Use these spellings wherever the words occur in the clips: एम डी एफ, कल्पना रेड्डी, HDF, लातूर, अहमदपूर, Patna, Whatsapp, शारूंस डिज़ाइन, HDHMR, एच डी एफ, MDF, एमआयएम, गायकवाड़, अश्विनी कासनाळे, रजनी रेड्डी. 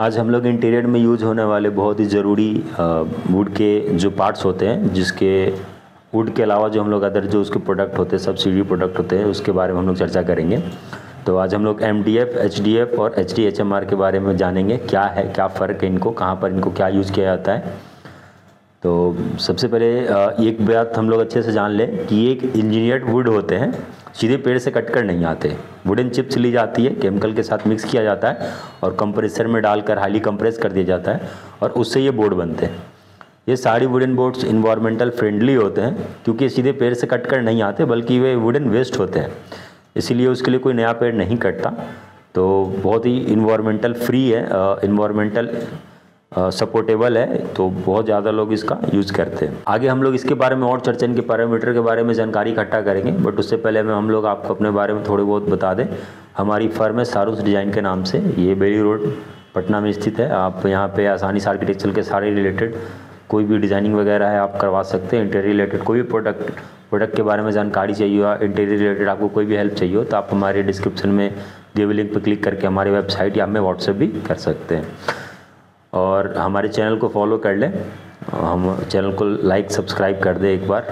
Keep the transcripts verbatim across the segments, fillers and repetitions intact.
आज हम लोग इंटीरियर में यूज होने वाले बहुत ही ज़रूरी वुड के जो पार्ट्स होते हैं, जिसके वुड के अलावा जो हम लोग अदर जो उसके प्रोडक्ट होते हैं, सब्सिडी प्रोडक्ट होते हैं, उसके बारे में हम लोग चर्चा करेंगे। तो आज हम लोग एम डी एफ, एच डी एफ और H D H M R के बारे में जानेंगे, क्या है, क्या फ़र्क है, इनको कहाँ पर इनको क्या यूज़ किया जाता है। तो सबसे पहले एक बात हम लोग अच्छे से जान लें कि एक इंजीनियर्ड वुड होते हैं, सीधे पेड़ से कटकर नहीं आते। वुडन चिप्स ली जाती है, केमिकल के साथ मिक्स किया जाता है और कंप्रेसर में डालकर हाईली कंप्रेस कर दिया जाता है और उससे ये बोर्ड बनते हैं। ये सारी वुडन बोर्ड्स इन्वायरमेंटल फ्रेंडली होते हैं क्योंकि सीधे पेड़ से कटकर नहीं आते, बल्कि वे वुडन वेस्ट होते हैं, इसीलिए उसके लिए कोई नया पेड़ नहीं कटता। तो बहुत ही इन्वायरमेंटल फ्री है, इन्वायरमेंटल सपोर्टेबल है, तो बहुत ज़्यादा लोग इसका यूज़ करते हैं। आगे हम लोग इसके बारे में और चर्चा, इनके पैरामीटर के बारे में जानकारी इकट्ठा करेंगे, बट उससे पहले मैं हम लोग आपको अपने बारे में थोड़े बहुत बता दें। हमारी फर्म है शारूंस डिज़ाइन के नाम से, ये बेली रोड पटना में स्थित है। आप यहाँ पे आसानी से आर्किटेक्चर के सारे रिलेटेड कोई भी डिज़ाइनिंग वगैरह है आप करवा सकते हैं। इंटीरियर रिलेटेड कोई भी प्रोडक्ट प्रोडक्ट के बारे में जानकारी चाहिए हो, इंटीरियर रिलेटेड आपको कोई भी हेल्प चाहिए हो, तो आप हमारे डिस्क्रिप्शन में दिए हुए लिंक पर क्लिक करके हमारी वेबसाइट या हमें व्हाट्सएप भी कर सकते हैं। और हमारे चैनल को फॉलो कर लें, हम चैनल को लाइक सब्सक्राइब कर दें एक बार,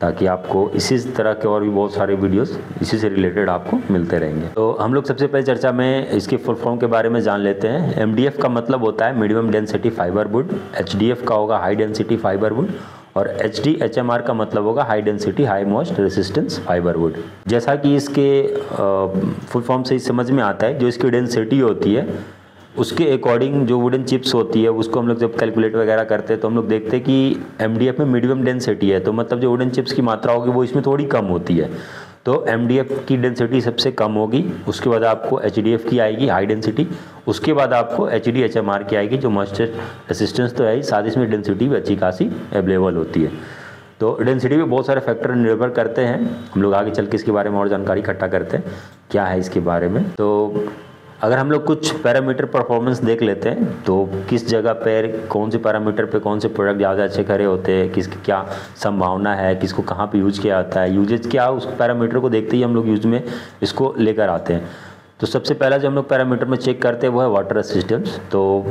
ताकि आपको इसी तरह के और भी बहुत सारे वीडियोस इसी से रिलेटेड आपको मिलते रहेंगे। तो हम लोग सबसे पहले चर्चा में इसके फुल फॉर्म के बारे में जान लेते हैं। एम डी एफ का मतलब होता है medium density fibre wood, एच डी एफ का होगा हाई डेंसिटी फाइबर वुड और H D H M R का मतलब होगा high density high moist resistance fibre wood. जैसा कि इसके फुल फॉर्म से ही समझ में आता है, जो इसकी डेंसिटी होती है उसके अकॉर्डिंग जो वुडन चिप्स होती है उसको हम लोग जब कैलकुलेट वगैरह करते हैं तो हम लोग देखते हैं कि एम डी एफ में मीडियम डेंसिटी है, तो मतलब जो वुडन चिप्स की मात्रा होगी वो इसमें थोड़ी कम होती है, तो एम डी एफ की डेंसिटी सबसे कम होगी। उसके बाद आपको एच डी एफ की आएगी हाई डेंसिटी, उसके बाद आपको H D H M R की आएगी जो मॉइस्चर रेसिस्टेंस तो है ही, साथ ही इसमें डेंसिटी भी अच्छी खासी अवेलेबल होती है। तो डेंसिटी पे बहुत सारे फैक्टर निर्भर करते हैं। हम लोग आगे चल के इसके बारे में और जानकारी इकट्ठा करते हैं क्या है इसके बारे में। तो अगर हम लोग कुछ पैरामीटर परफॉर्मेंस देख लेते हैं, तो किस जगह पर कौन से पैरामीटर पे कौन से प्रोडक्ट ज़्यादा अच्छे खड़े होते हैं, किसकी क्या संभावना है, किसको कहाँ पे यूज किया जाता है, यूजेज क्या, उस पैरामीटर को देखते ही हम लोग यूज में इसको लेकर आते हैं। तो सबसे पहला जो हम लोग पैरामीटर में चेक करते हैं वो है वाटर रेसिस्टेंस। तो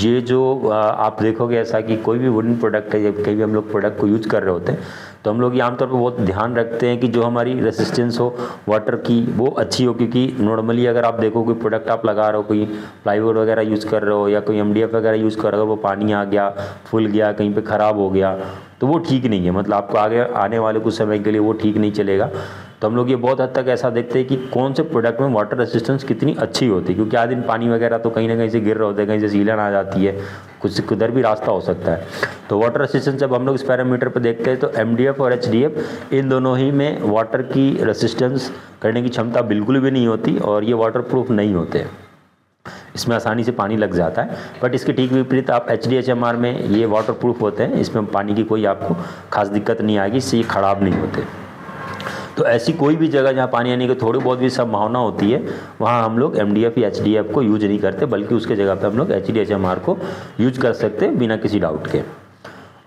ये जो आप देखोगे ऐसा कि कोई भी वुडन प्रोडक्ट है, जब कहीं भी हम लोग प्रोडक्ट को यूज कर रहे होते हैं तो हम लोग ये आमतौर पर बहुत ध्यान रखते हैं कि जो हमारी रेसिस्टेंस हो वाटर की वो अच्छी हो, क्योंकि नॉर्मली अगर आप देखो कोई प्रोडक्ट आप लगा रहे हो, कोई प्लाईवुड वगैरह यूज़ कर रहे हो या कोई एम डी एफ वगैरह यूज़ कर रहे हो, वो पानी आ गया, फूल गया, कहीं पर ख़राब हो गया, तो वो ठीक नहीं है, मतलब आपको आगे आने वाले कुछ समय के लिए वो ठीक नहीं चलेगा। तो हम लोग ये बहुत हद तक ऐसा देखते हैं कि कौन से प्रोडक्ट में वाटर रेसिस्टेंस कितनी अच्छी होती है, क्योंकि आए दिन पानी वगैरह तो कहीं ना कहीं से गिर रहा होता है, कहीं से सीलन आ जाती है, कुछ किधर भी रास्ता हो सकता है। तो वाटर रेसिस्टेंस जब हम लोग इस पैरामीटर पर देखते हैं तो एम डी एफ और एच डी एफ इन दोनों ही में वाटर की रेसिस्टेंस करने की क्षमता बिल्कुल भी नहीं होती और ये वाटर प्रूफ नहीं होते, इसमें आसानी से पानी लग जाता है। बट इसके ठीक विपरीत आप H D H M R में ये वाटर प्रूफ होते हैं, इसमें पानी की कोई आपको खास दिक्कत नहीं आएगी, इससे ये ख़राब नहीं होते। तो ऐसी कोई भी जगह जहाँ पानी आने की थोड़ी बहुत भी संभावना होती है वहाँ हम लोग एम डी एफ या एच डी एफ को यूज नहीं करते, बल्कि उसके जगह पे हम लोग H D H M R को यूज कर सकते हैं बिना किसी डाउट के।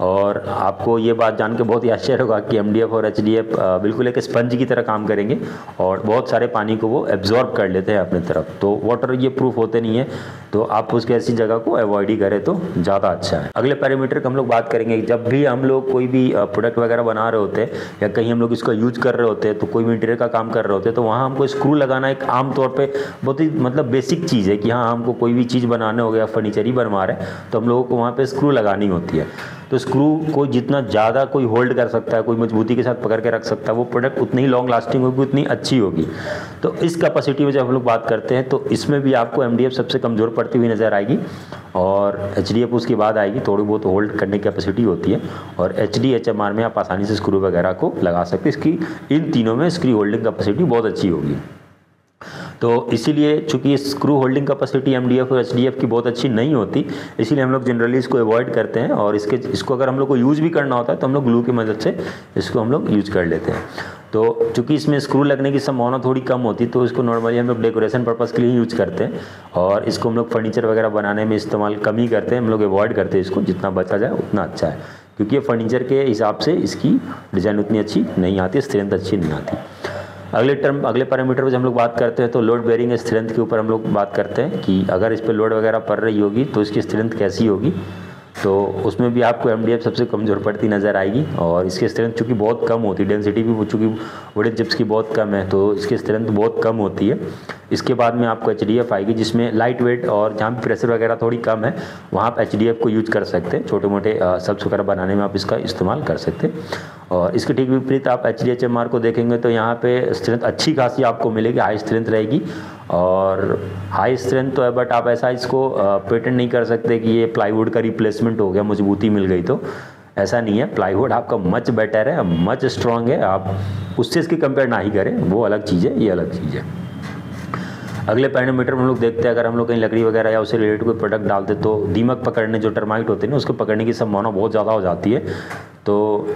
और आपको ये बात जान के बहुत ही आश्चर्य होगा कि एम डी एफ और एच डी एफ बिल्कुल एक स्पंज की तरह काम करेंगे और बहुत सारे पानी को वो एब्जॉर्ब कर लेते हैं अपनी तरफ, तो वाटर ये प्रूफ होते नहीं है, तो आप उसके ऐसी जगह को अवॉइड ही करें तो ज़्यादा अच्छा है। अगले पैरामीटर की हम लोग बात करेंगे। जब भी हम लोग कोई भी प्रोडक्ट वगैरह बना रहे होते हैं या कहीं हम लोग इसका यूज कर रहे होते हैं, तो कोई भी इंटीरियर का काम कर रहे होते हैं, तो वहाँ हमको स्क्रू लगाना एक आमतौर पर बहुत ही मतलब बेसिक चीज़ है कि हाँ हमको कोई भी चीज़ बनाने हो गया, फर्नीचर ही बनवा रहे हैं तो हम लोगों को वहाँ पर स्क्रू लगानी होती है। तो स्क्रू को जितना ज़्यादा कोई होल्ड कर सकता है, कोई मजबूती के साथ पकड़ के रख सकता है, वो प्रोडक्ट उतनी ही लॉन्ग लास्टिंग होगी, उतनी अच्छी होगी। तो इस कैपेसिटी में जब हम लोग बात करते हैं तो इसमें भी आपको एम डी एफ सबसे कमज़ोर पड़ती हुई नज़र आएगी और एच डी एफ उसके बाद आएगी, थोड़ी बहुत होल्ड करने की कैपेसिटी होती है, और H D H M R में आप आसानी से स्क्रू वगैरह को लगा सकते हैं। इसकी इन तीनों में स्क्रू होल्डिंग कैपेसिटी बहुत अच्छी होगी, तो इसीलिए चूँकि screw holding capacity एम डी एफ और एच डी एफ की बहुत अच्छी नहीं होती, इसीलिए हम लोग जनरली इसको अवॉइड करते हैं और इसके इसको अगर हम लोग को यूज़ भी करना होता है तो हम लोग ग्लू की मदद से इसको हम लोग यूज़ कर लेते हैं। तो चूँकि इसमें स्क्रू लगने की संभावना थोड़ी कम होती है तो इसको नॉर्मली हम लोग डेकोरेशन पर्पज़ के लिए यूज़ करते हैं और इसको हम लोग फर्नीचर वगैरह बनाने में इस्तेमाल कम ही करते हैं, हम लोग अवॉइड करते हैं इसको, जितना बचा जाए उतना अच्छा है, क्योंकि फर्नीचर के हिसाब से इसकी डिज़ाइन उतनी अच्छी नहीं आती, स्ट्रेंथ अच्छी नहीं आती। अगले टर्म अगले पैरामीटर पर जब हम लोग बात करते हैं तो लोड बेयरिंग स्ट्रेंथ के ऊपर हम लोग बात करते हैं कि अगर इस पर लोड वगैरह पड़ रही होगी तो इसकी स्ट्रेंथ कैसी होगी। तो उसमें भी आपको एम डी एफ सबसे कमज़ोर पड़ती नज़र आएगी और इसकी स्ट्रेंथ चूँकि बहुत कम होती है, डेंसिटी भी चूँकि वुडेड जिप्स की बहुत कम है तो इसकी स्ट्रेंथ बहुत कम होती है। इसके बाद में आपको एच डी एफ आएगी जिसमें लाइट वेट और जहाँ प्रेशर वगैरह थोड़ी कम है वहाँ आप एच डी एफ को यूज कर सकते हैं, छोटे मोटे सब्स वगैरह बनाने में आप इसका इस्तेमाल कर सकते हैं। और इसके ठीक विपरीत आप H D H M R को देखेंगे तो यहाँ पे स्ट्रेंथ अच्छी खासी आपको मिलेगी, हाई स्ट्रेंथ रहेगी और हाई स्ट्रेंथ तो है बट आप ऐसा इसको पेटेंट नहीं कर सकते कि ये प्लाईवुड का रिप्लेसमेंट हो गया, मजबूती मिल गई, तो ऐसा नहीं है। प्लाईवुड आपका मच बेटर है, मच स्ट्रॉन्ग है, आप उससे इसकी कंपेयर ना ही करें, वो अलग चीज़ है, ये अलग चीज़ है। अगले पैरामीटर में हम लोग देखते हैं अगर हम लोग कहीं लकड़ी वगैरह या उससे रिलेटेड कोई प्रोडक्ट डालते तो दीमक पकड़ने जो टर्माइट होते हैं ना उसको पकड़ने की संभावना बहुत ज़्यादा हो जाती है। तो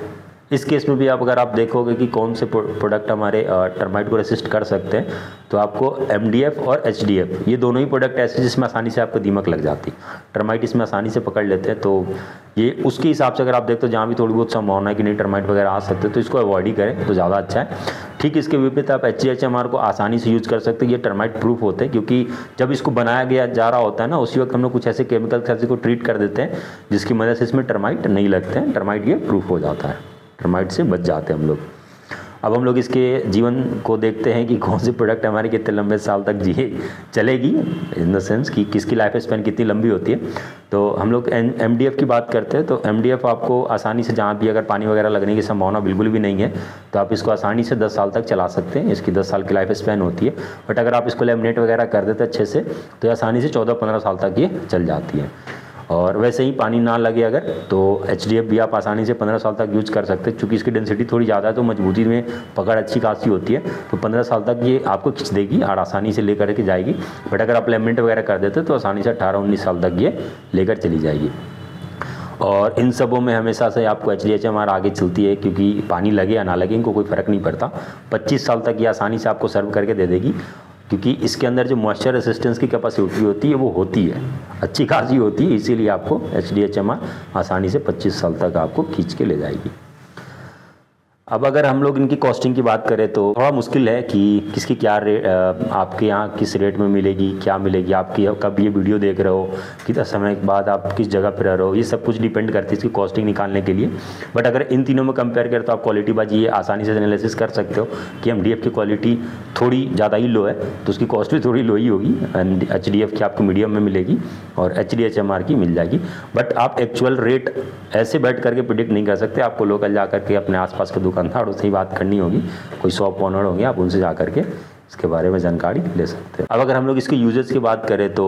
इस केस में भी आप अगर आप देखोगे कि कौन से प्रोडक्ट हमारे टर्माइट को रेसिस्ट कर सकते हैं तो आपको एम डी एफ और एच डी एफ ये दोनों ही प्रोडक्ट ऐसे जिसमें आसानी से आपको दीमक लग जाती है, टर्माइट इसमें आसानी से पकड़ लेते हैं। तो ये उसके हिसाब से अगर आप देखते हो जहाँ भी थोड़ी बहुत संभावना है कि नहीं टर्माइट वगैरह आ सकते तो इसको अवॉइड ही करें तो ज़्यादा अच्छा है। ठीक इसके विपरीत आप H D H M R को आसानी से यूज़ कर सकते हैं, ये टर्माइट प्रूफ होते हैं क्योंकि जब इसको बनाया गया जा रहा होता है ना उसी वक्त हम लोग कुछ ऐसे केमिकल से इसको ट्रीट कर देते हैं जिसकी वजह से इसमें टर्माइट नहीं लगते हैं, टर्माइट ये प्रूफ हो जाता है, टर्माइट से बच जाते हैं हम लोग। अब हम लोग इसके जीवन को देखते हैं कि कौन से प्रोडक्ट हमारे कितने लंबे साल तक जिए चलेगी, इन द सेंस कि किसकी लाइफ स्पेन कितनी लंबी होती है। तो हम लोग एम डी एफ़ की बात करते हैं तो एम डी एफ़ आपको आसानी से जहाँ भी अगर पानी वगैरह लगने की संभावना बिल्कुल भी नहीं है तो आप इसको आसानी से दस साल तक चला सकते हैं, इसकी दस साल की लाइफ स्पेन होती है। बट अगर आप इसको लेमिनेट वगैरह कर देते अच्छे से तो आसानी से चौदह पंद्रह साल तक ये चल जाती है। और वैसे ही पानी ना लगे अगर तो एच डी एफ भी आप आसानी से पंद्रह साल तक यूज़ कर सकते हैं, क्योंकि इसकी डेंसिटी थोड़ी ज़्यादा है तो मजबूती में पकड़ अच्छी खासी होती है तो पंद्रह साल तक ये आपको खींच देगी और आसानी से लेकर के जाएगी। बट अगर आप लेमिनेट वगैरह कर देते तो आसानी से अट्ठारह उन्नीस साल तक ये लेकर चली जाएगी। और इन सबों में हमेशा से आपको H D H M R आगे चलती है क्योंकि पानी लगे या ना लगे इनको कोई फ़र्क नहीं पड़ता, पच्चीस साल तक ये आसानी से आपको सर्व करके दे देगी क्योंकि इसके अंदर जो मॉइस्चर रेसिस्टेंस की कैपेसिटी होती है वो होती है, अच्छी खासी होती है, इसीलिए आपको H D H M R आसानी से पच्चीस साल तक आपको खींच के ले जाएगी। अब अगर हम लोग इनकी कॉस्टिंग की बात करें तो थोड़ा मुश्किल है कि किसकी क्या रेट आपके यहाँ किस रेट में मिलेगी, क्या मिलेगी, आपकी कब ये वीडियो देख रहे हो, कितना समय के बाद आप किस जगह पर रह रहे हो, ये सब कुछ डिपेंड करती है इसकी कॉस्टिंग निकालने के लिए। बट अगर इन तीनों में कंपेयर करें तो आप क्वालिटी बाजी ये आसानी से एनालिसिस कर सकते हो कि एम डी एफ़ की क्वालिटी थोड़ी ज़्यादा ही लो है तो उसकी कॉस्ट भी थोड़ी लो ही होगी, एंड एच डी एफ़ की आपको मीडियम में मिलेगी और H D H M R की मिल जाएगी। बट आप एक्चुअल रेट ऐसे बैठ करके प्रिडिक्ट नहीं कर सकते, आपको लोकल जा करके अपने आस पास के कंधाड़ों से ही बात करनी होगी, कोई शॉप ऑनर होंगे आप उनसे जा करके इसके बारे में जानकारी ले सकते हैं। अब अगर हम लोग इसके यूजेस की बात करें तो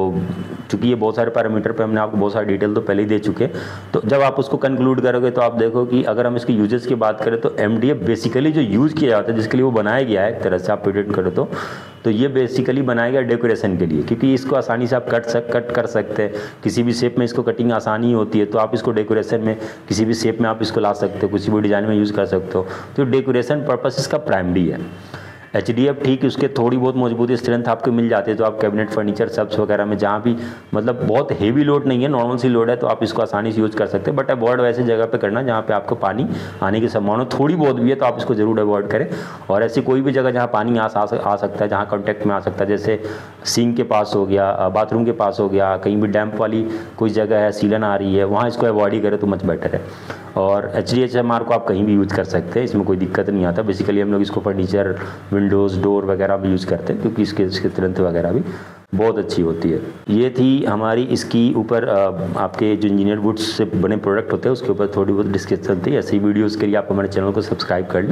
चूँकि ये बहुत सारे पैरामीटर पे हमने आपको बहुत सारी डिटेल तो पहले ही दे चुके तो जब आप उसको कंक्लूड करोगे तो आप देखो कि अगर हम इसके यूजेस की बात करें तो एम डी एफ बेसिकली जो यूज़ किया जाता है जिसके लिए वो बनाया गया है एक तरह से आप पेटेंट करो तो तो ये बेसिकली बनाया गया डेकोरेशन के लिए क्योंकि इसको आसानी से आप कट सक कट कर सकते हैं, किसी भी शेप में इसको कटिंग आसानी होती है तो आप इसको डेकोरेशन में किसी भी शेप में आप इसको ला सकते हो, किसी भी डिज़ाइन में यूज़ कर सकते हो। तो डेकोरेशन पर्पस इसका प्राइमरी है। एच डी एफ ठीक उसके थोड़ी बहुत मजबूती स्ट्रेंथ आपको मिल जाती है तो आप कैबिनेट फर्नीचर सब्स वगैरह में जहाँ भी मतलब बहुत हेवी लोड नहीं है, नॉर्मल सी लोड है तो आप इसको आसानी से यूज़ कर सकते हैं। बट अवॉइड वैसे जगह पे करना जहाँ पे आपको पानी आने की संभावना थोड़ी बहुत भी है तो आप इसको ज़रूर अवॉइड करें। और ऐसी कोई भी जगह जहाँ पानी आ, आ, आ सकता है, जहाँ कॉन्टैक्ट में आ सकता है, जैसे सिंक के पास हो गया, बाथरूम के पास हो गया, कहीं भी डैम्प वाली कोई जगह है, सीलन आ रही है, वहाँ इसको अवॉइड ही करें तो मच बेटर है। और H D H M R को आप कहीं भी यूज़ कर सकते हैं, इसमें कोई दिक्कत नहीं आता। बेसिकली हम लोग इसको फर्नीचर विंडोज़ डोर वगैरह भी यूज़ करते हैं क्योंकि इसके इसके तुरंत वगैरह भी बहुत अच्छी होती है। ये थी हमारी इसकी ऊपर आपके जो इंजीनियर वुड्स से बने प्रोडक्ट होते हैं उसके ऊपर थोड़ी बहुत डिस्कशन थी। ऐसी वीडियोज़ के लिए आप हमारे चैनल को सब्सक्राइब कर लें।